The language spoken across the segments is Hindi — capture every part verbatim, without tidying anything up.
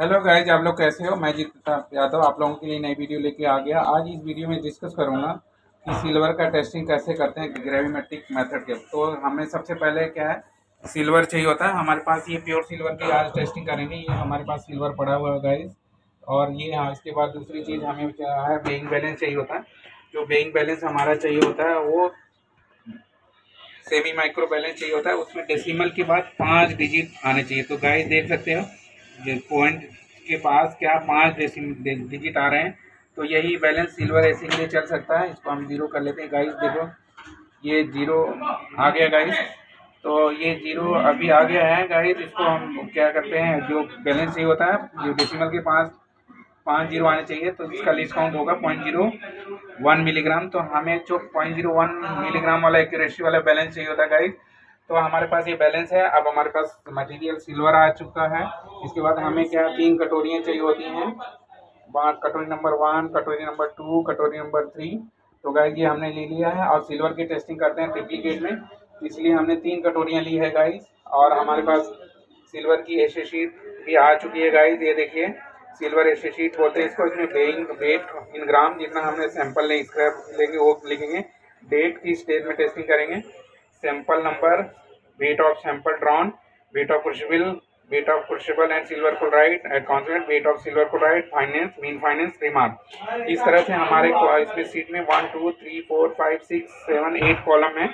हेलो गाइज, आप लोग कैसे हो? मैं जी प्रताप यादव आप लोगों के लिए नई वीडियो लेके आ गया। आज इस वीडियो में डिस्कस करूँगा कि सिल्वर का टेस्टिंग कैसे करते हैं ग्रेविमेट्रिक मेथड के। तो हमें सबसे पहले क्या है, सिल्वर चाहिए होता है। हमारे पास ये प्योर सिल्वर की आज टेस्टिंग करेंगे। ये हमारे पास सिल्वर पड़ा हुआ है गाइज। और ये हाँ, इसके बाद दूसरी चीज़ हमें क्या है, बेइंग बैलेंस चाहिए होता है। जो बेइंग बैलेंस हमारा चाहिए होता है वो सेमी माइक्रो बैलेंस चाहिए होता है। उसमें डेसिमल के बाद पाँच डिजिट आने चाहिए। तो गाइस देख सकते हो पॉइंट के पास क्या पाँच डिजिट आ रहे हैं। तो यही बैलेंस सिल्वर ऐसे के लिए चल सकता है। इसको हम जीरो कर लेते हैं गाइस। देखो ये जीरो आ गया गाइस। तो ये जीरो अभी आ गया है गाइस। इसको हम क्या करते हैं, जो बैलेंस चाहिए होता है जो डेसिमल के पास पाँच जीरो आने चाहिए। तो इसका डिस्काउंट होगा पॉइंट जीरो वन मिलीग्राम। तो हमें जो पॉइंट जीरो वन मिलीग्राम वाला एक्यूरेसी वाला बैलेंस चाहिए होता है गाइस। तो हमारे पास ये बैलेंस है। अब हमारे पास मटेरियल सिल्वर आ चुका है। इसके बाद हमें क्या तीन कटोरियाँ चाहिए होती हैं। कटोरी नंबर वन, कटोरी नंबर टू, कटोरी नंबर थ्री। तो गाइस ये हमने ले लिया है। और सिल्वर की टेस्टिंग करते हैं ट्रिप्लीकेट में, इसलिए हमने तीन कटोरियाँ ली है गाइस। और हमारे पास सिल्वर की एशे शीट भी आ चुकी है गाइस। ये देखिए सिल्वर एशे शीट बोलते हैं इसको। इसमें बेइंग वेट इन ग्राम जितना हमने सैंपल नहीं स्क्रैप लेंगे वो लिखेंगे। डेट की स्टेज में टेस्टिंग करेंगे। Sample number, weight of sample drawn, weight of crucible, weight of crucible and silver chloride at constant, weight of silver chloride, fineness, mean fineness, remark. इस तरह से हमारे इसमें सीट में one two three four five six seven eight column है।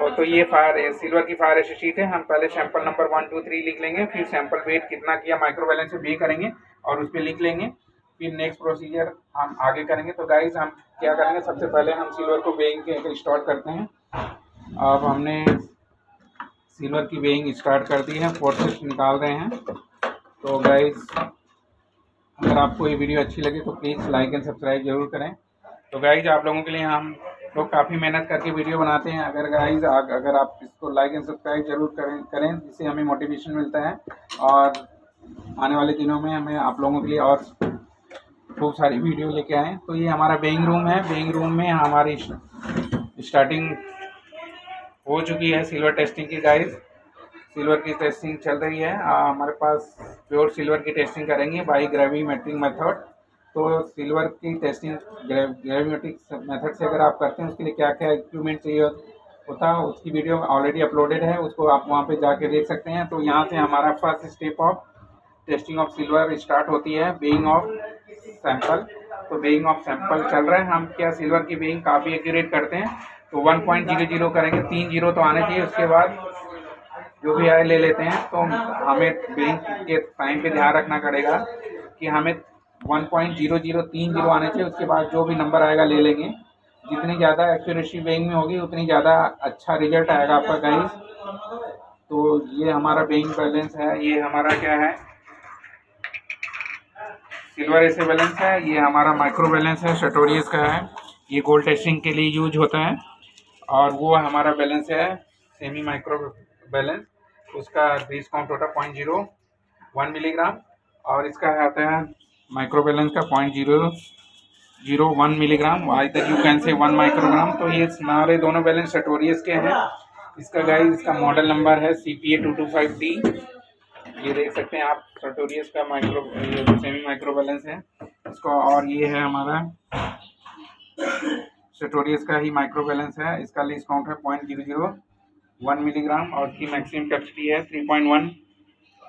और तो ये फायर सिल्वर की फायर एशे शीट है। हम पहले sample number one two three लिख लेंगे, फिर सैंपल वेट कितना किया माइक्रो बैलेंस से बे करेंगे और उस पर लिख लेंगे। फिर नेक्स्ट प्रोसीजर हम आगे करेंगे। तो गाइज हम क्या करेंगे, सबसे पहले हम सिल्वर को बेइंग के स्टार्ट करते हैं। अब हमने सिल्वर की बेइंग स्टार्ट कर दी है, फोर्सेस निकाल रहे हैं। तो गाइज अगर आपको ये वीडियो अच्छी लगे तो प्लीज़ लाइक एंड सब्सक्राइब जरूर करें। तो गाइज आप लोगों के लिए हम लोग काफ़ी मेहनत करके वीडियो बनाते हैं। अगर गाइज अगर आप इसको लाइक एंड सब्सक्राइब जरूर करें करें जिससे हमें मोटिवेशन मिलता है। और आने वाले दिनों में हमें आप लोगों के लिए और खूब सारी वीडियो लेके आएँ। तो ये हमारा बेइंग रूम है। बेइंग रूम में हमारी स्टार्टिंग हो चुकी है सिल्वर टेस्टिंग की गाइस। सिल्वर की टेस्टिंग चल रही है। आ, हमारे पास प्योर सिल्वर की टेस्टिंग करेंगे बाई ग्रेविमेट्रिक मेथड। तो सिल्वर की टेस्टिंग ग्रे ग्रेविमेट्रिक मेथड से अगर आप करते हैं, उसके लिए क्या क्या इक्विपमेंट चाहिए होता है उसकी वीडियो ऑलरेडी अपलोडेड है, उसको आप वहाँ पर जाके देख सकते हैं। तो यहाँ से हमारा first step of testing of silver start होती है, बेइंग ऑफ सैंपल। तो बेइंग ऑफ सैंपल चल रहा है। हम क्या सिल्वर की बेइंग काफ़ी एक्यूरेट करते हैं। तो वन पॉइंट जीरो जीरो करेंगे, तीन जीरो तो आने चाहिए। उसके बाद जो भी आए ले लेते हैं। तो हमें बेइंग के टाइम पे ध्यान रखना पड़ेगा कि हमें वन पॉइंट जीरो जीरो तीन जीरो आने चाहिए। उसके बाद जो भी नंबर आएगा ले लेंगे। जितनी ज़्यादा एक्यूरेसी बेइंग में होगी उतनी ज़्यादा अच्छा रिजल्ट आएगा आपका गाइस। तो ये हमारा बेइंग बैलेंस है। ये हमारा क्या है, सिल्वर ऐसे बैलेंस है। ये हमारा माइक्रो बैलेंस है, सर्टोरियस का है। ये गोल्ड टेस्टिंग के लिए यूज होता है। और वो हमारा बैलेंस है सेमी माइक्रो बैलेंस, उसका डिस्काउंट होता है पॉइंट जीरो वन मिलीग्राम। और इसका आता है माइक्रो बैलेंस का point zero zero one milligram, I that you can say one microgram. तो ये हमारे दोनों बैलेंस सर्टोरियस के हैं। इसका गाइस इसका मॉडल नंबर है C P A two two five D. ये देख सकते हैं आप, सर्टोरियस का माइक्रो सेमी माइक्रो बैलेंस है इसका। और ये है हमारा सर्टोरियस का ही माइक्रो बैलेंस है। इसका डिस्काउंट है point zero zero one milligram और इसकी मैक्सिमम कैपेसिटी है थ्री पॉइंट वन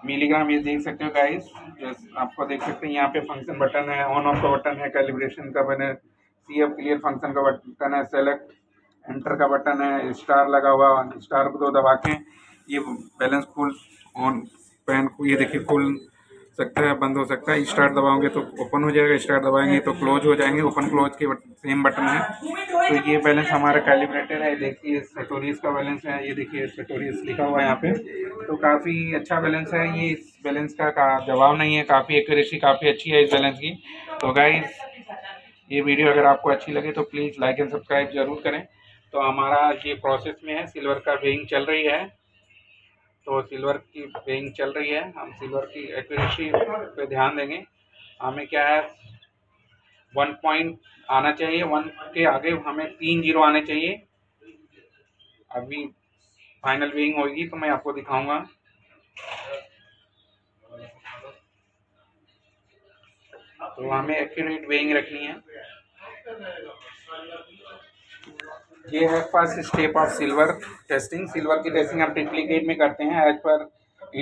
मिलीग्राम। ये देख सकते हो गाइस, जैसे आपको देख सकते हैं यहाँ पे फंक्शन बटन है, ऑन ऑफ का बटन है, कैलिब्रेशन का बटन है, सी एफ क्लियर फंक्शन का बटन है, सेलेक्ट एंटर का बटन है, स्टार लगा हुआ, स्टार को दो दबा के ये बैलेंस फुल ऑन पैन को ये देखिए खुल सकता है, बंद हो सकता है। स्टार्ट दबाओगे तो ओपन हो जाएगा, स्टार्ट दबाएंगे तो क्लोज हो जाएंगे। ओपन क्लोज के सेम बटन है। तो ये बैलेंस हमारा कैलिब्रेटेड है। देखिए सर्टोरियस का बैलेंस है। ये देखिए सर्टोरियस लिखा हुआ है यहाँ पे। तो काफ़ी अच्छा बैलेंस है ये। इस बैलेंस का, का जवाब नहीं है, काफ़ी एक्यूरेसी काफ़ी अच्छी है इस बैलेंस की। तो गाइस ये वीडियो अगर आपको अच्छी लगे तो प्लीज़ लाइक एंड सब्सक्राइब जरूर करें। तो हमारा ये प्रोसेस में है, सिल्वर का बेइंग चल रही है। तो सिल्वर की बेइंग चल रही है। हम सिल्वर की एक्यूरेसी पे ध्यान देंगे। हमें क्या है, वन पॉइंट आना चाहिए, वन के आगे हमें तीन जीरो आने चाहिए। अभी फाइनल बेइंग होगी तो मैं आपको दिखाऊंगा। तो हमें एक्यूरेट वेइंग रखनी है। ये है first step of silver testing. Silver की टेस्टिंग आप ट्रिप्लीकेट में करते हैं as per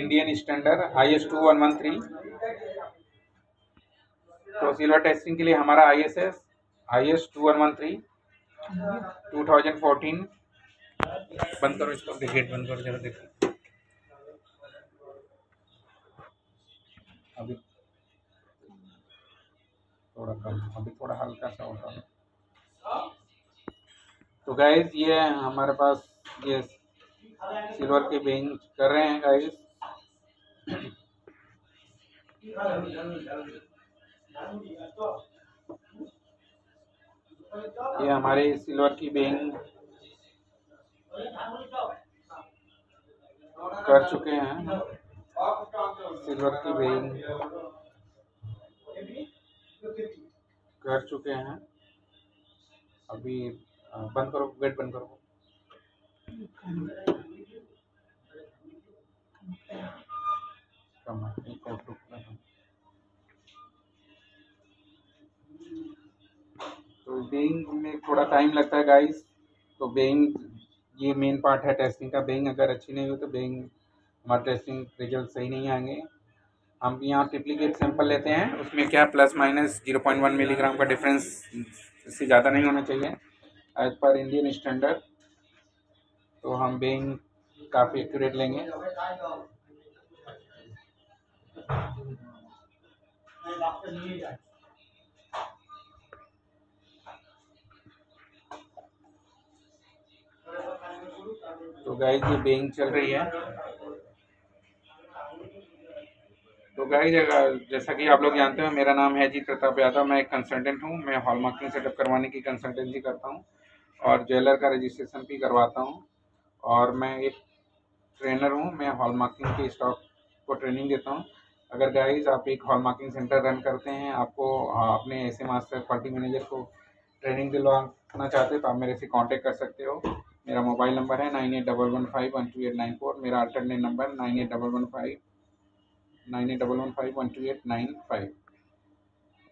Indian standard I S two one one three. तो सिल्वर टेस्टिंग के लिए हमारा I S S I S two one one three two thousand fourteen. बंद करो इसको, गेट बंद करो जरा देखो। अभी थोड़ा कम, अभी थोड़ा हल्का सा होता है। तो गाइस ये हमारे पास ये सिल्वर के बेंच कर रहे हैं गाइस। ये हमारे सिल्वर की बेंग कर चुके हैं, सिल्वर की बेंग कर चुके हैं। अभी बंद करो, गेट बंद करो। तो बेइंग में थोड़ा टाइम लगता है गाइस। तो बेइंग ये मेन पार्ट है टेस्टिंग का। बेइंग अगर अच्छी नहीं हो तो बेइंग हमारे टेस्टिंग रिजल्ट सही नहीं आएंगे। हम यहाँ ट्रिप्लीकेट सैंपल लेते हैं, उसमें क्या plus minus zero point one milligram का डिफरेंस से ज़्यादा नहीं होना चाहिए एज पर इंडियन स्टैंडर्ड। तो हम बेइंग काफ़ी एक्यूरेट लेंगे। तो गाइज ये बेइंग चल रही है। तो गाइज जैसा कि आप लोग जानते हो, मेरा नाम है जी प्रताप यादव। मैं एक कंसल्टेंट हूँ। मैं हॉलमार्किंग सेटअप करवाने की कंसल्टेंसी करता हूँ और ज्वेलर का रजिस्ट्रेशन भी करवाता हूँ, और मैं एक ट्रेनर हूँ। मैं हॉलमार्किंग के स्टॉक को ट्रेनिंग देता हूँ। अगर गाइज आप एक हॉलमार्किंग सेंटर रन करते हैं, आपको अपने ऐसे मास्टर पार्टी मैनेजर को ट्रेनिंग दिलवाना चाहते हो तो आप मेरे से कॉन्टेक्ट कर सकते हो। मेरा मोबाइल नंबर है nine eight double one five one two eight nine four. मेरा alternate number nine eight double one five nine eight double one five one two eight nine five.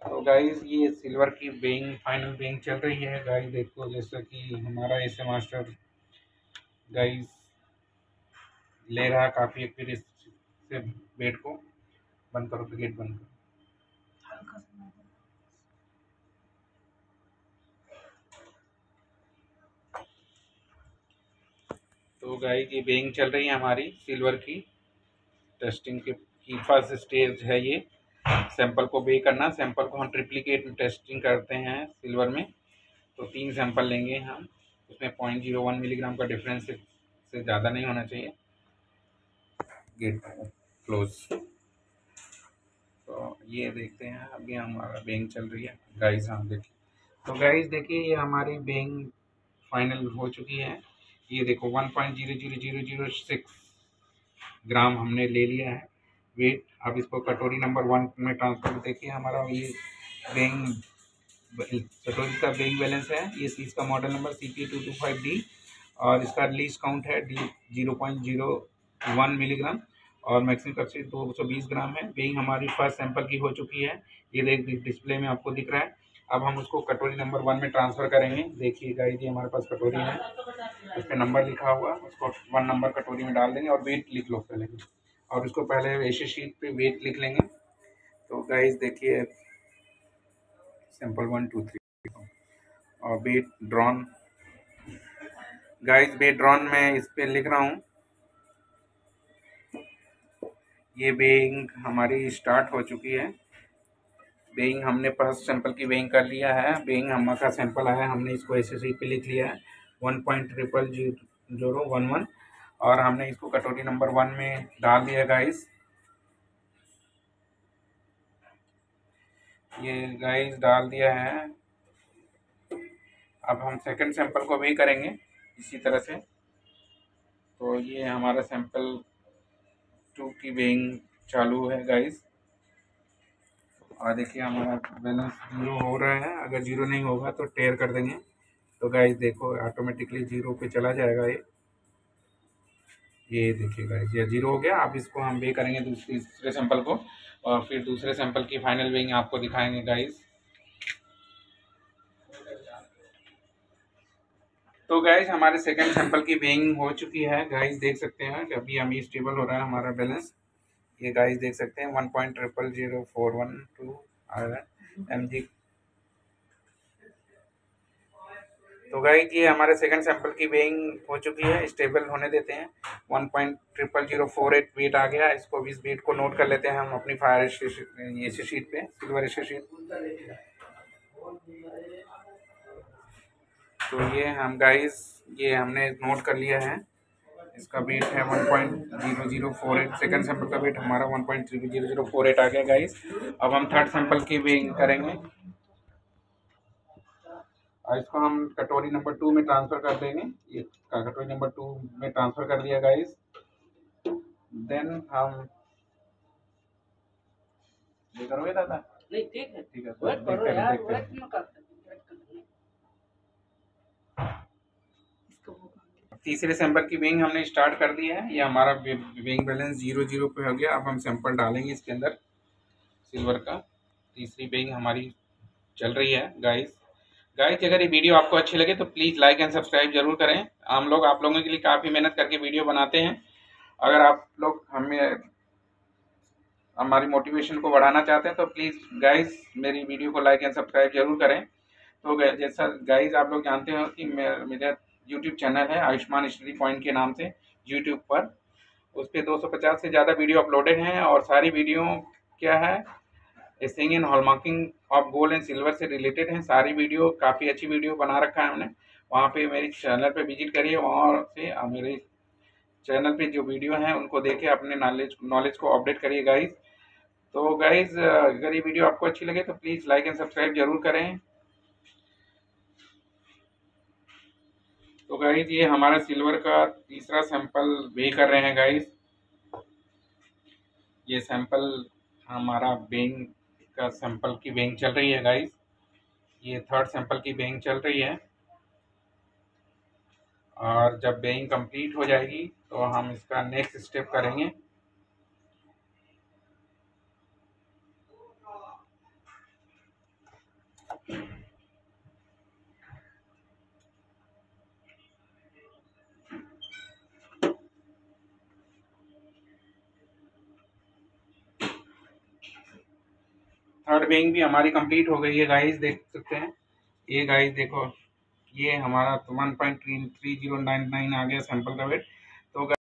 तो गाइज ये सिल्वर की बेइंग फाइनल बेइंग चल रही है गाइज। देखो जैसा कि हमारा ऐसे मास्टर गाइज ले रहा है काफ़ी एक्यूरेसी से बेट को। बंद करो तो गेट बंद करो। तो गाइस ये बेइंग चल रही है हमारी सिल्वर की टेस्टिंग के की फर्स्ट स्टेज है। ये सैंपल को बे करना। सैंपल को हम ट्रिप्लीकेट टेस्टिंग करते हैं सिल्वर में। तो तीन सैंपल लेंगे हम, उसमें पॉइंट जीरो वन मिलीग्राम का डिफरेंस से, से ज़्यादा नहीं होना चाहिए। Gate close. तो ये देखते हैं, अभी हमारा बेइंग चल रही है गाइस। हम देखिए, तो गाइस देखिए ये हमारी बेइंग फाइनल हो चुकी है। ये देखो one point zero zero zero zero six gram हमने ले लिया है वेट। अब इसको कटोरी नंबर वन में ट्रांसफर। देखिए हमारा ये बेइंग कटोरी का बेइंग बैलेंस है। ये सीज का model number C P two two five D, और इसका रिलीज काउंट है D zero point zero one milligram और मैक्सिमम कैपेसिटी दो सौ बीस ग्राम है। बेइंग हमारी फर्स्ट सैंपल की हो चुकी है। ये देख डिस्प्ले में आपको दिख रहा है। अब हम उसको कटोरी नंबर वन में ट्रांसफ़र करेंगे। देखिए गाइस ये हमारे पास कटोरी है, उस पर नंबर लिखा हुआ, उसको वन नंबर कटोरी में डाल देंगे और वेट लिख लो पहले, और उसको पहले ऐसे शीट पे वेट लिख लेंगे। तो गाइस देखिए सैंपल वन टू थ्री और weight drawn. Guys weight drawn में इस पर लिख रहा हूँ। ये बेइंग हमारी स्टार्ट हो चुकी है। बेइंग हमने फर्स्ट सैंपल की बेइंग कर लिया है। बेइंग हमारा सैंपल आया, हमने इसको एस एस पे लिख लिया है one point triple zero zero one one, और हमने इसको कटोरी नंबर वन में डाल दिया गाइस। ये गाइस डाल दिया है। अब हम सेकंड सैंपल को भी करेंगे इसी तरह से। तो ये हमारा सैंपल टू की बेइंग चालू है गाइस, और देखिए हमारा बैलेंस जीरो हो रहा है। अगर जीरो नहीं होगा तो टेयर कर देंगे। तो गाइस देखो ऑटोमेटिकली जीरो पे चला जाएगा ये। ये देखिए गाइस ये जीरो हो गया। अब इसको हम बे करेंगे दूसरे तीसरे सैंपल को। और फिर दूसरे सैंपल की फाइनल वेइंग आपको दिखाएंगे गाइज। तो गाइज हमारे सेकंड सैंपल की वेइंग हो चुकी है गाइज, देख सकते हैं कि अभी अभी स्टेबल हो रहा है हमारा बैलेंस। ये गाइज देख सकते हैं one point triple zero four one two M G. तो गाइज ये हमारे सेकंड सैंपल की वेइंग हो चुकी है, स्टेबल होने देते हैं। One point triple zero four eight weight आ गया, इसको भी इस वेट को नोट कर लेते हैं हम अपनी फायर ये शीट पे, सिल्वर शीट। तो ये हम गाइज ये हमने नोट कर लिया है, इसका वेट है one point zero zero four eight. Second sample का वेट हमारा one point zero zero four eight आ गया गाइज। अब हम थर्ड सैंपल की वेइंग करेंगे और इसको हम कटोरी नंबर टू में ट्रांसफ़र कर देंगे। ये कटोरी नंबर टू में ट्रांसफ़र कर लिया गाइस। देन हम ये करोगे दादा? नहीं ठीक है ठीक है, वेट करो यार, वेट क्यों करते हैं। तीसरे सैंपल की वेइंग हमने स्टार्ट कर दी है। ये हमारा वेइंग बैलेंस जीरो जीरो पे हो गया। अब हम सैंपल डालेंगे इसके अंदर सिल्वर का। तीसरी वेइंग हमारी चल रही है गाइस। गाइज अगर ये वीडियो आपको अच्छी लगे तो प्लीज़ लाइक एंड सब्सक्राइब जरूर करें। हम लोग आप लोगों के लिए काफ़ी मेहनत करके वीडियो बनाते हैं। अगर आप लोग हमें हमारी मोटिवेशन को बढ़ाना चाहते हैं तो प्लीज़ गाइज मेरी वीडियो को लाइक एंड सब्सक्राइब जरूर करें। तो जैसा गाइज आप लोग जानते हो कि मेरा यूट्यूब चैनल है आयुष्मान स्टडी पॉइंट के नाम से यूट्यूब पर, उस पर दो सौ पचास से ज़्यादा वीडियो अपलोडेड हैं। और सारी वीडियो क्या है, सिंग and hallmarking of gold and silver से रिलेटेड हैं सारी वीडियो। काफ़ी अच्छी वीडियो बना रखा है हमने, वहाँ पे मेरे चैनल पे विजिट करिए। वहाँ से मेरे चैनल पे जो वीडियो हैं उनको देखे अपने नॉलेज नॉलेज को अपडेट करिए गाइज। तो गाइज अगर ये वीडियो आपको अच्छी लगे तो प्लीज़ लाइक एंड सब्सक्राइब जरूर करें। तो गाइज ये हमारा सिल्वर का तीसरा सैंपल वे कर रहे हैं गाइज। ये सैंपल हमारा बेंग का सैंपल की वेइंग चल रही है गाइज। ये थर्ड सैंपल की वेइंग चल रही है और जब वेइंग कंप्लीट हो जाएगी तो हम इसका नेक्स्ट स्टेप करेंगे। थर्ड वेइंग भी हमारी कंप्लीट हो गई है गाइस, देख सकते हैं। ये गाइस देखो ये हमारा one point three zero nine nine आ गया सैंपल का वेट। तो